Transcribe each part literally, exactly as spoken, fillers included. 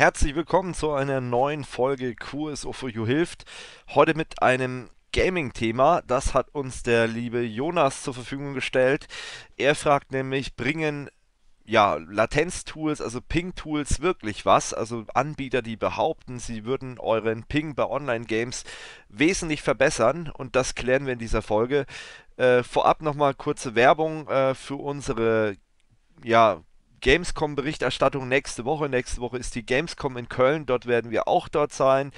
Herzlich willkommen zu einer neuen Folge Q S O for You hilft. Heute mit einem Gaming-Thema, das hat uns der liebe Jonas zur Verfügung gestellt. Er fragt nämlich, bringen ja Latenz-Tools, also Ping-Tools wirklich was? Also Anbieter, die behaupten, sie würden euren Ping bei Online-Games wesentlich verbessern, und das klären wir in dieser Folge. Äh, vorab nochmal kurze Werbung äh, für unsere ja Gamescom-Berichterstattung nächste Woche. Nächste Woche ist die Gamescom in Köln, dort werden wir auch dort sein.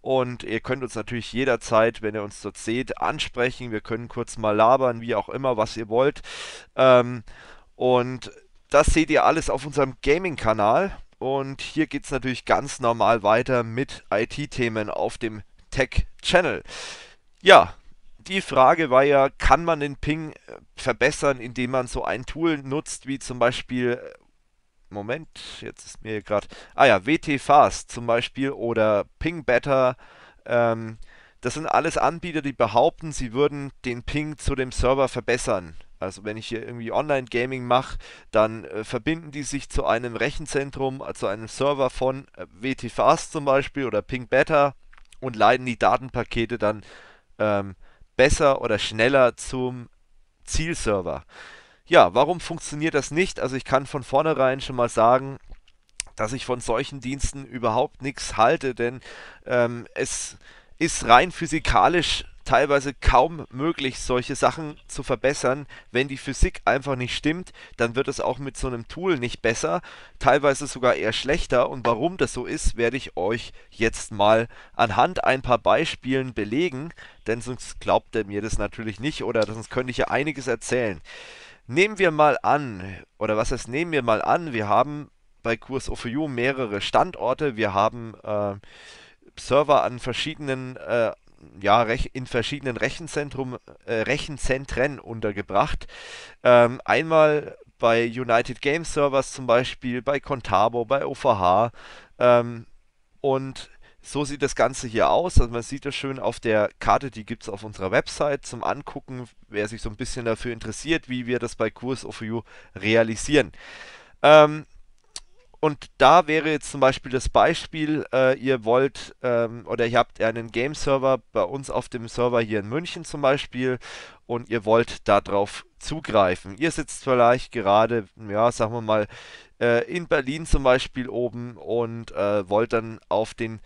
Und ihr könnt uns natürlich jederzeit, wenn ihr uns dort seht, ansprechen. Wir können kurz mal labern, wie auch immer, was ihr wollt. Ähm, und das seht ihr alles auf unserem Gaming-Kanal. Und hier geht es natürlich ganz normal weiter mit I T-Themen auf dem Tech-Channel. Ja, die Frage war ja, kann man den Ping verbessern, indem man so ein Tool nutzt, wie zum Beispiel, Moment, jetzt ist mir gerade, ah ja, WTFast zum Beispiel oder PingBetter. Ähm, das sind alles Anbieter, die behaupten, sie würden den Ping zu dem Server verbessern. Also wenn ich hier irgendwie Online-Gaming mache, dann äh, verbinden die sich zu einem Rechenzentrum, zu also einem Server von äh, WTFast zum Beispiel oder PingBetter und leiten die Datenpakete dann ähm, besser oder schneller zum Zielserver. Ja, warum funktioniert das nicht? Also ich kann von vornherein schon mal sagen, dass ich von solchen Diensten überhaupt nichts halte, denn ähm, es ist rein physikalisch teilweise kaum möglich, solche Sachen zu verbessern. Wenn die Physik einfach nicht stimmt, dann wird es auch mit so einem Tool nicht besser, teilweise sogar eher schlechter. Und warum das so ist, werde ich euch jetzt mal anhand ein paar Beispielen belegen, denn sonst glaubt ihr mir das natürlich nicht oder sonst könnte ich ja einiges erzählen. Nehmen wir mal an, oder was heißt nehmen wir mal an, wir haben bei Q S O for You mehrere Standorte, wir haben äh, Server an verschiedenen äh, ja, in verschiedenen Rechenzentrum, äh, Rechenzentren untergebracht. Ähm, einmal bei United Games Servers zum Beispiel, bei Contabo, bei O V H. Ähm, und so sieht das Ganze hier aus. Also man sieht das schön auf der Karte, die gibt es auf unserer Website zum Angucken, wer sich so ein bisschen dafür interessiert, wie wir das bei Q S O for You realisieren. Ähm, Und da wäre jetzt zum Beispiel das Beispiel, äh, ihr wollt ähm, oder ihr habt einen Game-Server bei uns auf dem Server hier in München zum Beispiel und ihr wollt darauf zugreifen. Ihr sitzt vielleicht gerade, ja, sagen wir mal, äh, in Berlin zum Beispiel oben und äh, wollt dann auf den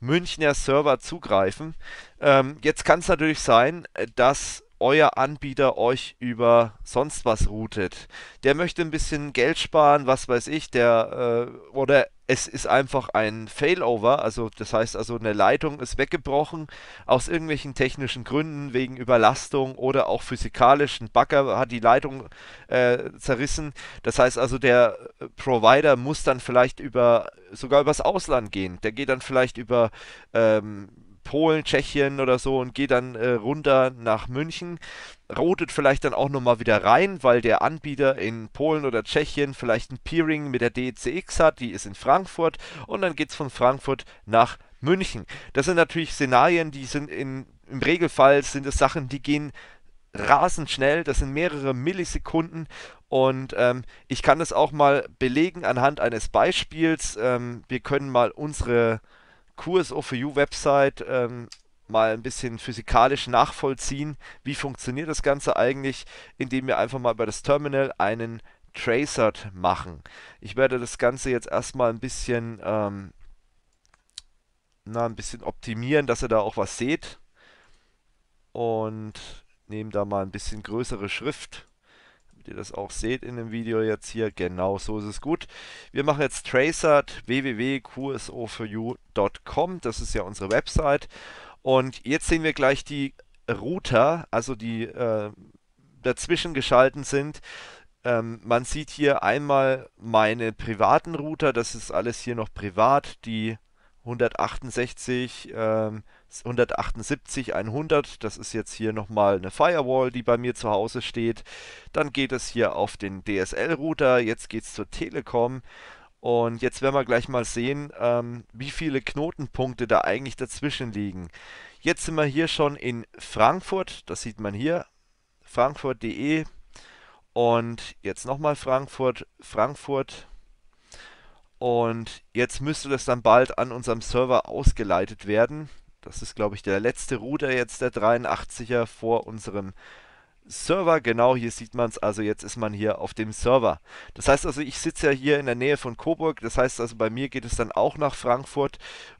Münchner Server zugreifen. Ähm, jetzt kann es natürlich sein, dass euer Anbieter euch über sonst was routet. Der möchte ein bisschen Geld sparen, was weiß ich, der äh, oder es ist einfach ein Failover, also das heißt also eine Leitung ist weggebrochen aus irgendwelchen technischen Gründen wegen Überlastung oder auch physikalischen Bagger hat die Leitung äh, zerrissen. Das heißt also der Provider muss dann vielleicht über sogar übers Ausland gehen. Der geht dann vielleicht über ähm, Polen, Tschechien oder so und geht dann äh, runter nach München, routet vielleicht dann auch nochmal wieder rein, weil der Anbieter in Polen oder Tschechien vielleicht ein Peering mit der D E C X hat, die ist in Frankfurt und dann geht es von Frankfurt nach München. Das sind natürlich Szenarien, die sind in, im Regelfall sind es Sachen, die gehen rasend schnell, das sind mehrere Millisekunden und ähm, ich kann das auch mal belegen anhand eines Beispiels. Ähm, wir können mal unsere Q S O for You Website ähm, mal ein bisschen physikalisch nachvollziehen, wie funktioniert das Ganze eigentlich, indem wir einfach mal über das Terminal einen Tracert machen. Ich werde das Ganze jetzt erstmal ein bisschen, ähm, na, ein bisschen optimieren, dass ihr da auch was seht und nehme da mal ein bisschen größere Schrift, damit ihr das auch seht in dem Video jetzt hier. Genau, so ist es gut. Wir machen jetzt Tracert w w w punkt q s o for you punkt com. Das ist ja unsere Website und jetzt sehen wir gleich die Router, also die äh, dazwischen geschalten sind. Ähm, man sieht hier einmal meine privaten Router, das ist alles hier noch privat, die hundertachtundsechzig, ähm, hundertachtundsiebzig, hundert, das ist jetzt hier nochmal eine Firewall, die bei mir zu Hause steht. Dann geht es hier auf den D S L-Router, jetzt geht es zur Telekom. Und jetzt werden wir gleich mal sehen, ähm, wie viele Knotenpunkte da eigentlich dazwischen liegen. Jetzt sind wir hier schon in Frankfurt, das sieht man hier, frankfurt punkt de und jetzt nochmal Frankfurt, Frankfurt Und jetzt müsste das dann bald an unserem Server ausgeleitet werden. Das ist, glaube ich, der letzte Router jetzt, der dreiundachtziger vor unserem Server. Genau, hier sieht man es. Also jetzt ist man hier auf dem Server. Das heißt also, ich sitze ja hier in der Nähe von Coburg. Das heißt also, bei mir geht es dann auch nach Frankfurt.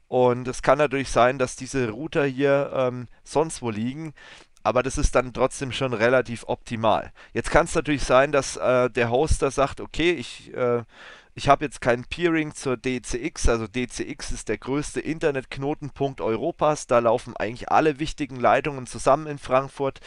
Und es kann natürlich sein, dass diese Router hier ähm, sonst wo liegen. Aber das ist dann trotzdem schon relativ optimal. Jetzt kann es natürlich sein, dass äh, der Hoster sagt, okay, ich... Äh, Ich habe jetzt kein Peering zur D E C X, also D E C X ist der größte Internetknotenpunkt Europas, da laufen eigentlich alle wichtigen Leitungen zusammen in Frankfurt,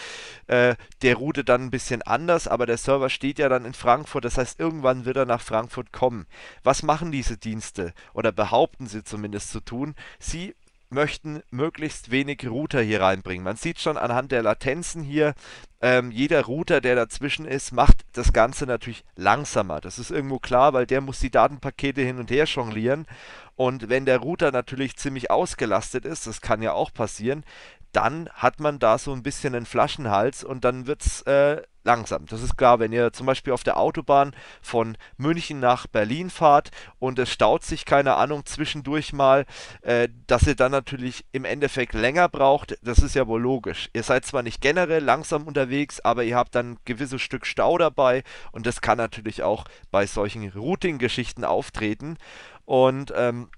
äh, der Route dann ein bisschen anders, aber der Server steht ja dann in Frankfurt, das heißt irgendwann wird er nach Frankfurt kommen. Was machen diese Dienste oder behaupten sie zumindest zu tun? Sie möchten möglichst wenig Router hier reinbringen. Man sieht schon anhand der Latenzen hier, ähm, jeder Router, der dazwischen ist, macht das Ganze natürlich langsamer. Das ist irgendwo klar, weil der muss die Datenpakete hin und her jonglieren. Und wenn der Router natürlich ziemlich ausgelastet ist, das kann ja auch passieren, dann hat man da so ein bisschen einen Flaschenhals und dann wird es äh, langsam. Das ist klar, wenn ihr zum Beispiel auf der Autobahn von München nach Berlin fahrt und es staut sich, keine Ahnung, zwischendurch mal, äh, dass ihr dann natürlich im Endeffekt länger braucht, das ist ja wohl logisch. Ihr seid zwar nicht generell langsam unterwegs, aber ihr habt dann ein gewisses Stück Stau dabei und das kann natürlich auch bei solchen Routing-Geschichten auftreten. Und ähm,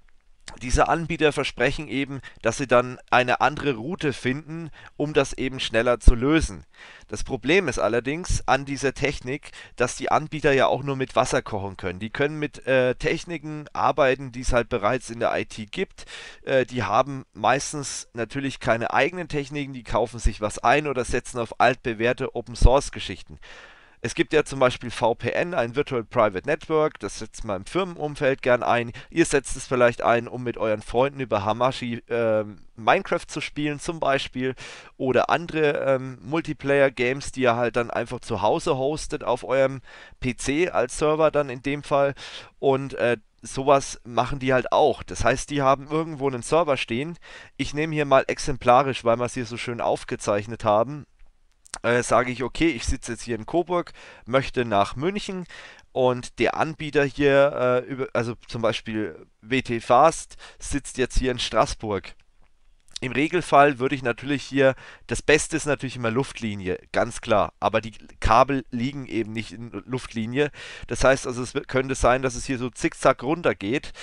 diese Anbieter versprechen eben, dass sie dann eine andere Route finden, um das eben schneller zu lösen. Das Problem ist allerdings an dieser Technik, dass die Anbieter ja auch nur mit Wasser kochen können. Die können mit äh, Techniken arbeiten, die es halt bereits in der I T gibt. Äh, die haben meistens natürlich keine eigenen Techniken, die kaufen sich was ein oder setzen auf altbewährte Open-Source-Geschichten. Es gibt ja zum Beispiel V P N, ein Virtual Private Network, das setzt man im Firmenumfeld gern ein. Ihr setzt es vielleicht ein, um mit euren Freunden über Hamachi äh, Minecraft zu spielen zum Beispiel oder andere ähm, Multiplayer-Games, die ihr halt dann einfach zu Hause hostet auf eurem P C als Server dann in dem Fall und äh, sowas machen die halt auch. Das heißt, die haben irgendwo einen Server stehen. Ich nehme hier mal exemplarisch, weil wir es hier so schön aufgezeichnet haben. Äh, sage ich, okay, ich sitze jetzt hier in Coburg, möchte nach München und der Anbieter hier, äh, über, also zum Beispiel WTFast, sitzt jetzt hier in Straßburg. Im Regelfall würde ich natürlich hier, das Beste ist natürlich immer Luftlinie, ganz klar, aber die Kabel liegen eben nicht in Luftlinie. Das heißt also, es könnte sein, dass es hier so zickzack runter geht,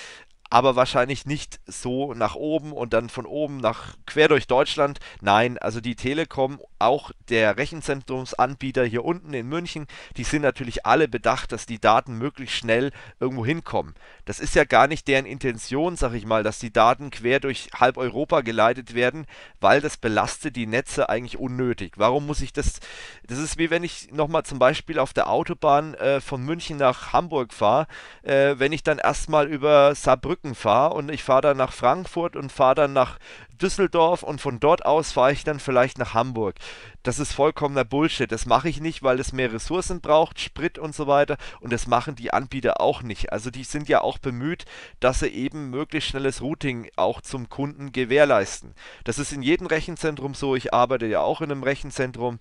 aber wahrscheinlich nicht so nach oben und dann von oben nach quer durch Deutschland. Nein, also die Telekom, auch der Rechenzentrumsanbieter hier unten in München, die sind natürlich alle bedacht, dass die Daten möglichst schnell irgendwo hinkommen. Das ist ja gar nicht deren Intention, sag ich mal, dass die Daten quer durch halb Europa geleitet werden, weil das belastet die Netze eigentlich unnötig. Warum muss ich das... Das ist wie wenn ich nochmal zum Beispiel auf der Autobahn äh, von München nach Hamburg fahre, äh, wenn ich dann erstmal über Saarbrücken fahre und ich fahre dann nach Frankfurt und fahre dann nach Düsseldorf und von dort aus fahre ich dann vielleicht nach Hamburg. Das ist vollkommener Bullshit. Das mache ich nicht, weil es mehr Ressourcen braucht, Sprit und so weiter und das machen die Anbieter auch nicht. Also die sind ja auch bemüht, dass sie eben möglichst schnelles Routing auch zum Kunden gewährleisten. Das ist in jedem Rechenzentrum so. Ich arbeite ja auch in einem Rechenzentrum.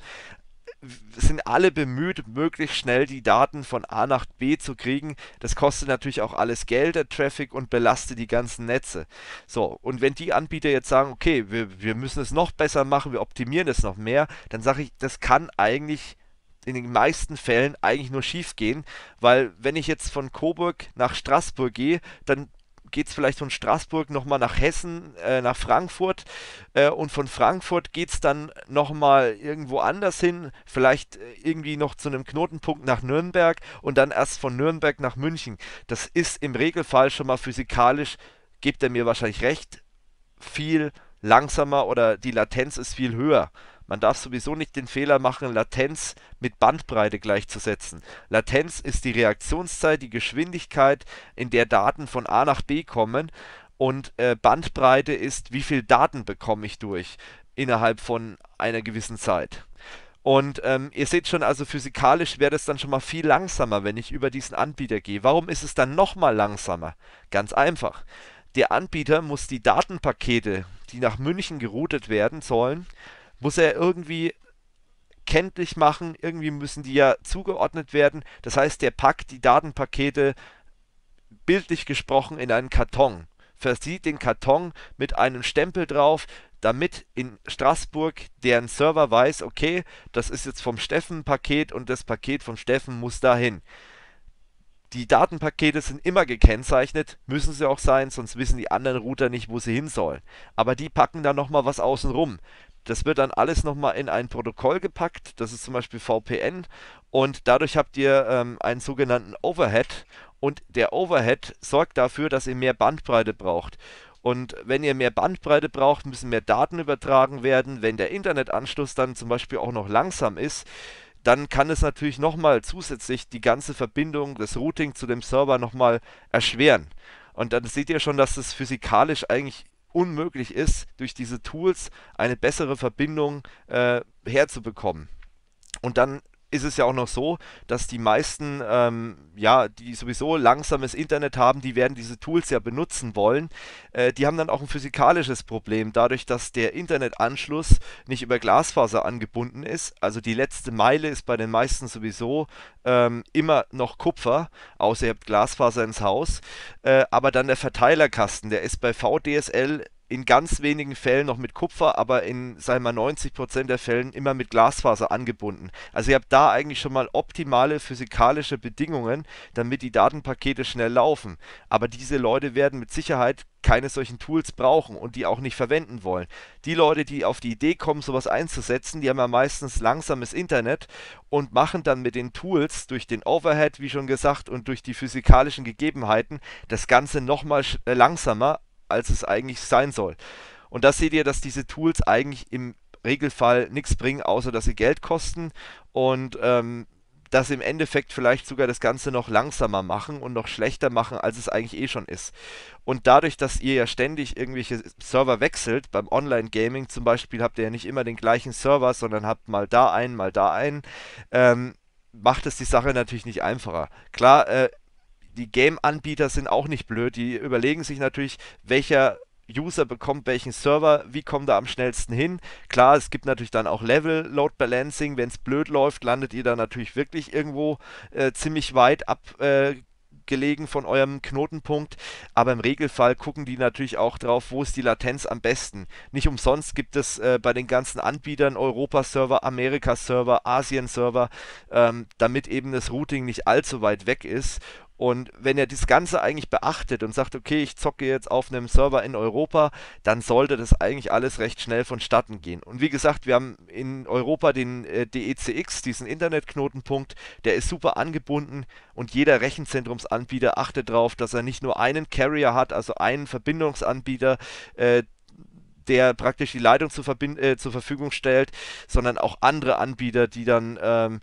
Sind alle bemüht, möglichst schnell die Daten von A nach B zu kriegen. Das kostet natürlich auch alles Geld, der Traffic, und belastet die ganzen Netze. So, und wenn die Anbieter jetzt sagen, okay, wir, wir müssen es noch besser machen, wir optimieren es noch mehr, dann sage ich, das kann eigentlich in den meisten Fällen eigentlich nur schief gehen, weil wenn ich jetzt von Coburg nach Straßburg gehe, dann geht es vielleicht von Straßburg nochmal nach Hessen, äh, nach Frankfurt äh, und von Frankfurt geht es dann nochmal irgendwo anders hin, vielleicht äh, irgendwie noch zu einem Knotenpunkt nach Nürnberg und dann erst von Nürnberg nach München. Das ist im Regelfall schon mal physikalisch, gebt ihr mir wahrscheinlich recht, viel langsamer oder die Latenz ist viel höher. Man darf sowieso nicht den Fehler machen, Latenz mit Bandbreite gleichzusetzen. Latenz ist die Reaktionszeit, die Geschwindigkeit, in der Daten von A nach B kommen. Und äh, Bandbreite ist, wie viel Daten bekomme ich durch innerhalb von einer gewissen Zeit. Und ähm, ihr seht schon, also physikalisch wäre das dann schon mal viel langsamer, wenn ich über diesen Anbieter gehe. Warum ist es dann nochmal langsamer? Ganz einfach. Der Anbieter muss die Datenpakete, die nach München geroutet werden sollen, muss er irgendwie kenntlich machen, irgendwie müssen die ja zugeordnet werden. Das heißt, der packt die Datenpakete bildlich gesprochen in einen Karton, versieht den Karton mit einem Stempel drauf, damit in Straßburg deren Server weiß, okay, das ist jetzt vom Steffen-Paket und das Paket vom Steffen muss dahin. Die Datenpakete sind immer gekennzeichnet, müssen sie auch sein, sonst wissen die anderen Router nicht, wo sie hin sollen. Aber die packen da nochmal was außen rum. Das wird dann alles nochmal in ein Protokoll gepackt, das ist zum Beispiel V P N, und dadurch habt ihr ähm, einen sogenannten Overhead, und der Overhead sorgt dafür, dass ihr mehr Bandbreite braucht. Und wenn ihr mehr Bandbreite braucht, müssen mehr Daten übertragen werden. Wenn der Internetanschluss dann zum Beispiel auch noch langsam ist, dann kann es natürlich nochmal zusätzlich die ganze Verbindung, das Routing zu dem Server nochmal erschweren. Und dann seht ihr schon, dass es physikalisch eigentlich unmöglich ist, durch diese Tools eine bessere Verbindung äh, herzubekommen. Und dann ist es ja auch noch so, dass die meisten, ähm, ja, die sowieso langsames Internet haben, die werden diese Tools ja benutzen wollen, äh, die haben dann auch ein physikalisches Problem, dadurch, dass der Internetanschluss nicht über Glasfaser angebunden ist, also die letzte Meile ist bei den meisten sowieso ähm, immer noch Kupfer, außer ihr habt Glasfaser ins Haus, äh, aber dann der Verteilerkasten, der ist bei V D S L in ganz wenigen Fällen noch mit Kupfer, aber in, sagen wir mal, neunzig Prozent der Fällen immer mit Glasfaser angebunden. Also ihr habt da eigentlich schon mal optimale physikalische Bedingungen, damit die Datenpakete schnell laufen. Aber diese Leute werden mit Sicherheit keine solchen Tools brauchen und die auch nicht verwenden wollen. Die Leute, die auf die Idee kommen, sowas einzusetzen, die haben ja meistens langsames Internet und machen dann mit den Tools durch den Overhead, wie schon gesagt, und durch die physikalischen Gegebenheiten das Ganze nochmal langsamer, als es eigentlich sein soll. Und da seht ihr, dass diese Tools eigentlich im Regelfall nichts bringen, außer dass sie Geld kosten und ähm, dass sie im Endeffekt vielleicht sogar das Ganze noch langsamer machen und noch schlechter machen, als es eigentlich eh schon ist. Und dadurch, dass ihr ja ständig irgendwelche Server wechselt, beim Online-Gaming zum Beispiel habt ihr ja nicht immer den gleichen Server, sondern habt mal da einen, mal da einen, ähm, macht es die Sache natürlich nicht einfacher. Klar, äh, die Game-Anbieter sind auch nicht blöd, die überlegen sich natürlich, welcher User bekommt welchen Server, wie kommt er am schnellsten hin. Klar, es gibt natürlich dann auch Level-Load-Balancing, wenn es blöd läuft, landet ihr dann natürlich wirklich irgendwo äh, ziemlich weit abgelegen äh, von eurem Knotenpunkt, aber im Regelfall gucken die natürlich auch drauf, wo ist die Latenz am besten. Nicht umsonst gibt es äh, bei den ganzen Anbietern Europa-Server, Amerika-Server, Asien-Server, ähm, damit eben das Routing nicht allzu weit weg ist. Und wenn ihr das Ganze eigentlich beachtet und sagt, okay, ich zocke jetzt auf einem Server in Europa, dann sollte das eigentlich alles recht schnell vonstatten gehen. Und wie gesagt, wir haben in Europa den äh, D E C X, diesen Internetknotenpunkt, der ist super angebunden und jeder Rechenzentrumsanbieter achtet darauf, dass er nicht nur einen Carrier hat, also einen Verbindungsanbieter, äh, der praktisch die Leitung zur, Verbind äh, zur Verfügung stellt, sondern auch andere Anbieter, die dann Ähm,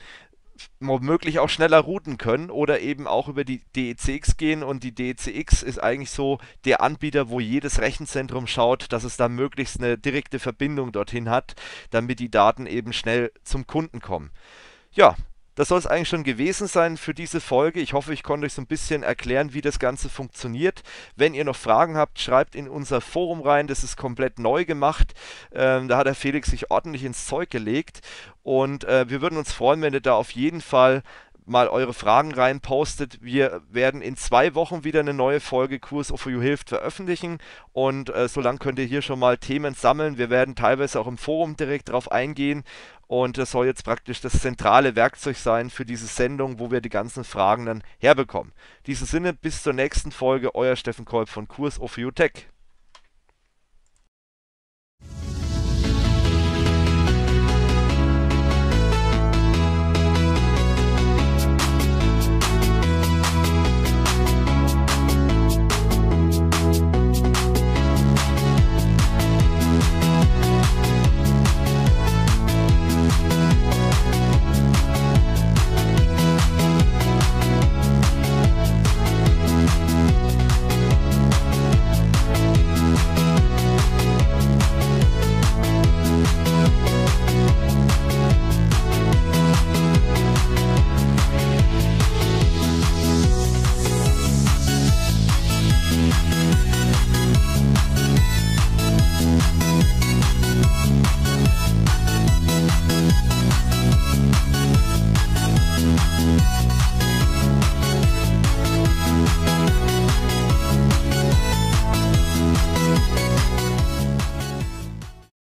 womöglich auch schneller routen können oder eben auch über die D E C X gehen, und die D E C X ist eigentlich so der Anbieter, wo jedes Rechenzentrum schaut, dass es da möglichst eine direkte Verbindung dorthin hat, damit die Daten eben schnell zum Kunden kommen. Ja, das soll es eigentlich schon gewesen sein für diese Folge. Ich hoffe, ich konnte euch so ein bisschen erklären, wie das Ganze funktioniert. Wenn ihr noch Fragen habt, schreibt in unser Forum rein. Das ist komplett neu gemacht. Ähm, da hat der Felix sich ordentlich ins Zeug gelegt. Und äh, wir würden uns freuen, wenn ihr da auf jeden Fall mal eure Fragen rein postet. Wir werden in zwei Wochen wieder eine neue Folge Q S O for You hilft veröffentlichen, und äh, solange könnt ihr hier schon mal Themen sammeln. Wir werden teilweise auch im Forum direkt darauf eingehen, und das soll jetzt praktisch das zentrale Werkzeug sein für diese Sendung, wo wir die ganzen Fragen dann herbekommen. In diesem Sinne, bis zur nächsten Folge, euer Steffen Kolb von Q S O for You Tech.